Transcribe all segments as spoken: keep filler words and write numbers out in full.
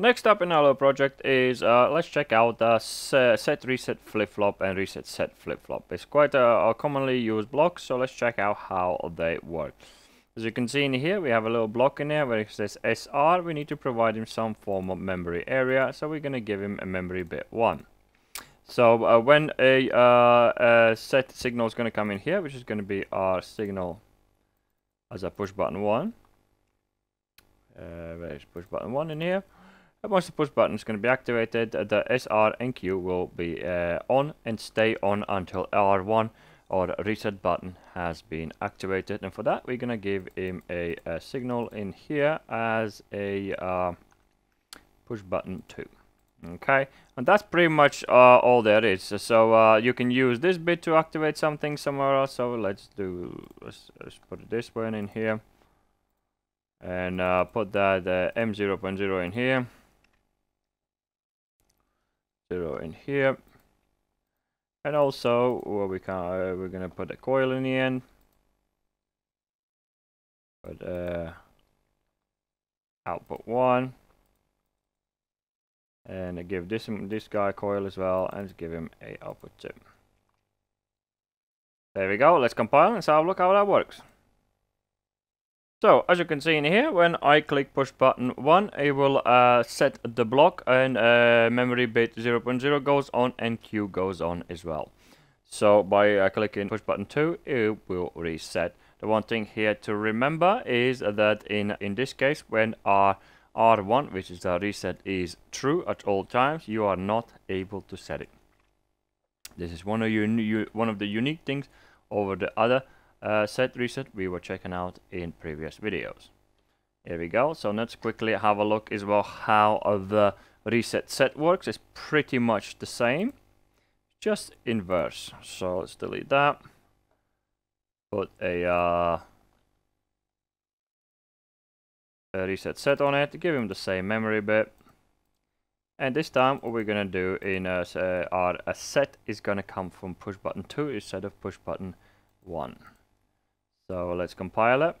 Next up in our project is, uh, let's check out the set reset flip-flop and reset set flip-flop. It's quite a, a commonly used block, so let's check out how they work. As you can see in here, we have a little block in here where it says S R. We need to provide him some form of memory area, so we're going to give him a memory bit one. So uh, when a, uh, a set signal is going to come in here, which is going to be our signal as a push button one. Uh, where is push button one in here? And once the push button is going to be activated, the S R and Q will be uh, on and stay on until R one or reset button has been activated. And for that, we're going to give him a, a signal in here as a uh, push button two. Okay, and that's pretty much uh, all there is. So uh, you can use this bit to activate something somewhere else. So let's do let's, let's put this one in here and uh, put that uh, M zero point zero in here, zero in here, and also well, we can uh, we're gonna put a coil in the end, but uh, output one. And give this this guy a coil as well, and give him a output chip. There we go. Let's compile and have a look how that works. So as you can see in here, when I click push button one, it will uh, set the block, and uh, memory bit zero point zero goes on, and Q goes on as well. So by uh, clicking push button two, it will reset. The one thing here to remember is that in in this case, when our R one, which is the reset, is true at all times, you are not able to set it. This is one of you, you one of the unique things over the other uh, set reset we were checking out in previous videos. Here we go. So let's quickly have a look as well how the reset set works. It's pretty much the same, just inverse. So let's delete that. Put a uh, Uh, reset set on it, give him the same memory bit, and this time what we're gonna do in uh, our a set is gonna come from push button two instead of push button one. So let's compile it,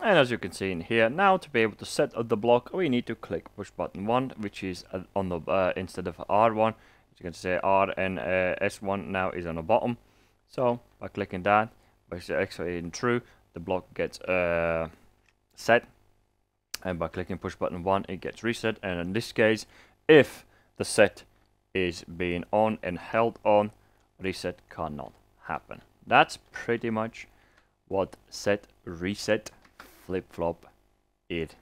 and as you can see in here now, to be able to set the block, we need to click push button one, which is on the uh, instead of R one. As you can see, R and uh, S one now is on the bottom. So by clicking that, which is actually in true, the block gets uh, set. And by clicking push button one, it gets reset. And in this case, if the set is being on and held on, reset cannot happen. That's pretty much what set reset flip-flop it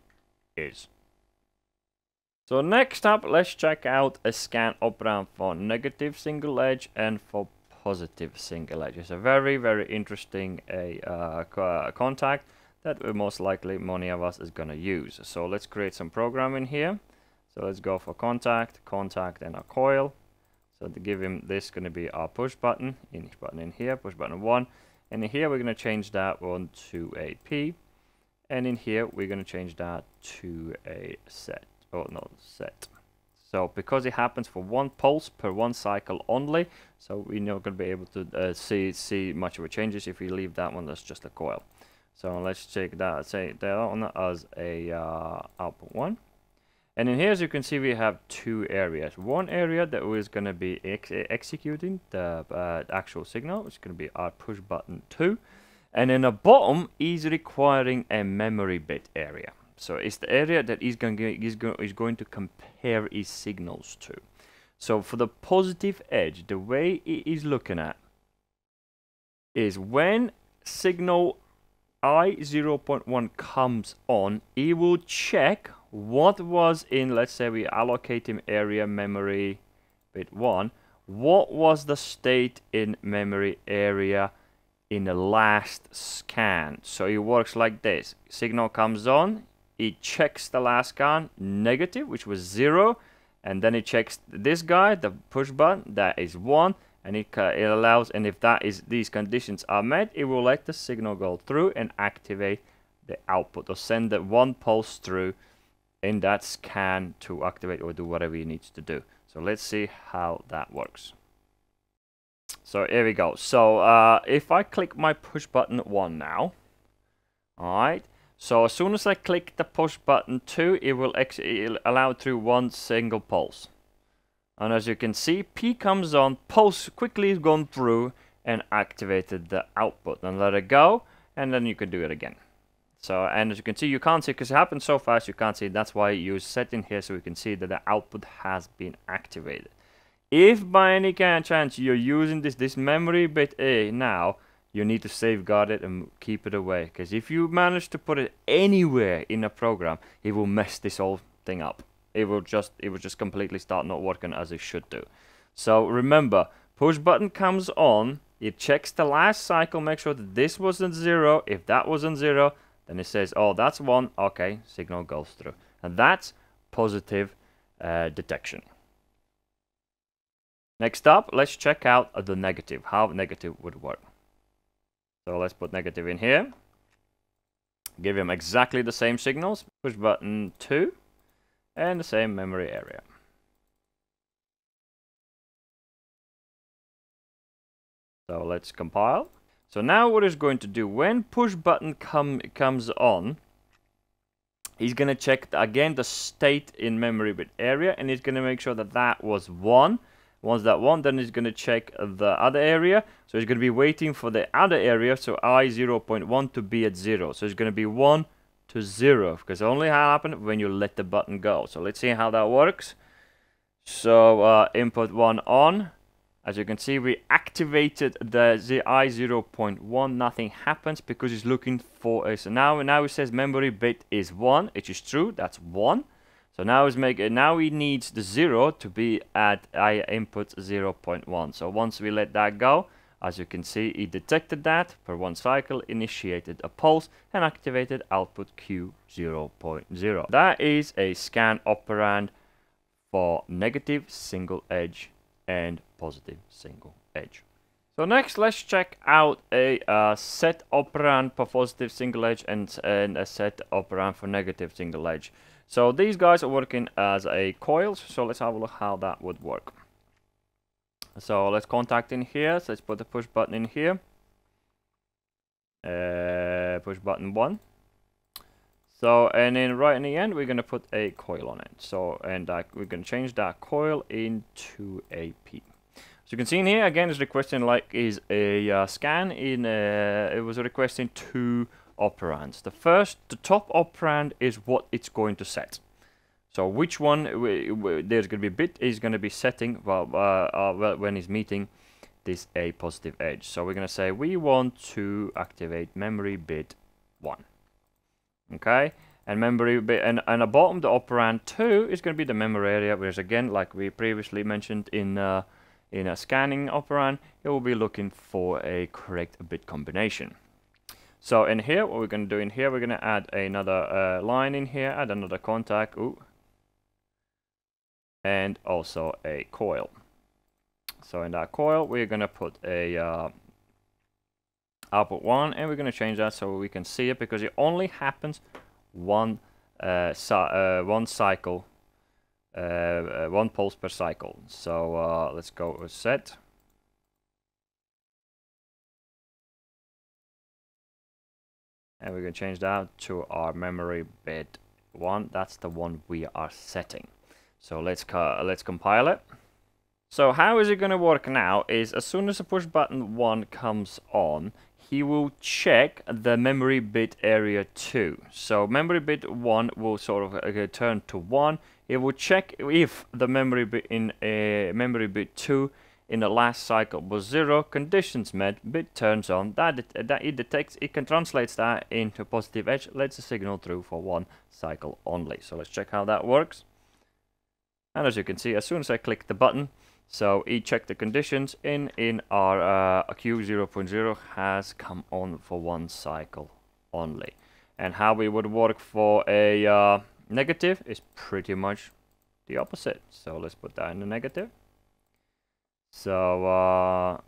is. So next up, let's check out a scan operation for negative single edge and for positive single edge. It's a very, very interesting uh, uh, contact that we most likely many of us is going to use. So let's create some programming here. So let's go for contact, contact, and a coil. So to give him this, going to be our push button, in button in here, push button one, and in here we're going to change that one to a P, and in here we're going to change that to a set, or not set. So because it happens for one pulse per one cycle only, so we're not going to be able to uh, see see much of a changes if we leave that one. That's just a coil. So let's check that, say that on as a uh, output one, and in here as you can see we have two areas. One area that is going to be ex executing the uh, actual signal, which is going to be our push button two, and in the bottom is requiring a memory bit area. So it's the area that is going is, go is going to compare its signals to. So for the positive edge, the way it is looking at is when signal I zero point one comes on, it will check what was in, let's say we allocate him area memory bit one, what was the state in memory area in the last scan. So it works like this: signal comes on, it checks the last scan negative, which was zero, and then it checks this guy, the push button, that is one. And it, uh, it allows, and if that is these conditions are met, it will let the signal go through and activate the output, or send that one pulse through in that scan to activate or do whatever it needs to do. So let's see how that works. So here we go. So uh, if I click my push button one now, all right, So as soon as I click the push button two, it will it'll allow through one single pulse. And as you can see, P comes on, pulse quickly has gone through and activated the output. Then let it go, and then you can do it again. So, and as you can see, you can't see because it happened so fast, you can't see. That's why you set in here so you can see that the output has been activated. If by any kind of chance you're using this, this memory bit A now, you need to safeguard it and keep it away. Because if you manage to put it anywhere in a program, it will mess this whole thing up. It will just, it will just completely start not working as it should do. So remember, push button comes on, it checks the last cycle, make sure that this wasn't zero. If that wasn't zero, then it says, oh, that's one. Okay, signal goes through. And that's positive uh, detection. Next up, let's check out uh, the negative, how negative would work. So let's put negative in here. Give him exactly the same signals. Push button two and the same memory area. So let's compile. So now what it's going to do, when push button come, comes on, he's going to check the, again the state in memory bit area, and he's going to make sure that that was one. Once that one, then it's going to check the other area. So it's going to be waiting for the other area, so I zero point one to be at zero. So it's going to be one to zero, because it only happens when you let the button go. So let's see how that works. So uh, input one on. As you can see, we activated the I zero point one. Nothing happens because it's looking for us. So now, now it says memory bit is one, which is true. That's one. So now it's make, now it needs the zero to be at I input zero point one. So once we let that go, as you can see, it detected that per one cycle, initiated a pulse, and activated output Q zero point zero. That is a scan operand for negative single edge and positive single edge. So next, let's check out a uh, set operand for positive single edge and, and a set operand for negative single edge. So these guys are working as a coils. So let's have a look how that would work. So let's contact in here. So let's put the push button in here. Uh, push button one. So, and then right in the end, we're going to put a coil on it. So, and uh, we're going to change that coil into a P. So you can see in here, again, it's requesting like is a uh, scan in, uh, it was requesting two operands. The first, the top operand is what it's going to set. So which one we, we, there's going to be bit is going to be setting well, uh, uh, when it's meeting this a positive edge. So we're going to say we want to activate memory bit one. Okay, and memory bit and and the bottom the operand two is going to be the memory area, which again, like we previously mentioned in uh, in a scanning operand, it will be looking for a correct bit combination. So in here, what we're going to do in here, we're going to add another uh, line in here, add another contact, ooh, and also a coil. So in that coil, we're going to put a uh, output one, and we're going to change that so we can see it, because it only happens one uh, so, uh, one cycle, uh, uh, one pulse per cycle. So uh, let's go with set. And we're going to change that to our memory bit one. That's the one we are setting. So let's co let's compile it. So how is it going to work now is as soon as the push button one comes on, he will check the memory bit area two. So memory bit one will sort of uh, turn to one. It will check if the memory bit in uh, memory bit two in the last cycle was zero, conditions met, bit turns on, that it, that it detects, it can translate that into positive edge, lets the signal through for one cycle only. So let's check how that works. And as you can see, as soon as I click the button, so it checked the conditions in, in our uh, Q zero point zero has come on for one cycle only. And how it would work for a uh, negative is pretty much the opposite. So let's put that in the negative. So, uh,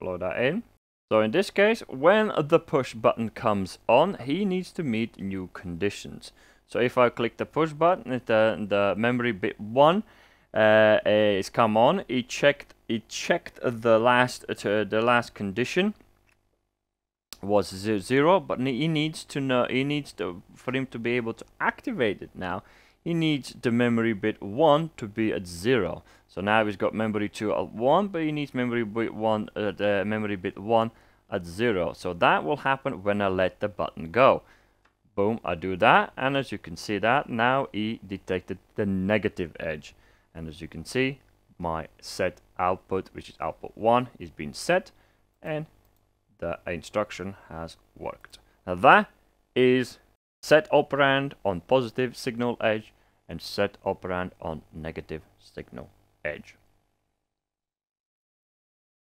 blow that in. So in this case, when the push button comes on, he needs to meet new conditions. So if I click the push button, the, the memory bit one uh, is come on. It checked, it checked the last, uh, the last condition, was zero, but he needs to know, he needs to, for him to be able to activate it now, he needs the memory bit one to be at zero. So now he's got memory two at one, but he needs memory bit one, uh, the memory bit one at zero. So that will happen when I let the button go. Boom, I do that, and as you can see that, now he detected the negative edge. And as you can see, my set output, which is output one, is being set, and the instruction has worked. Now that is set operand on positive signal edge and set operand on negative signal edge.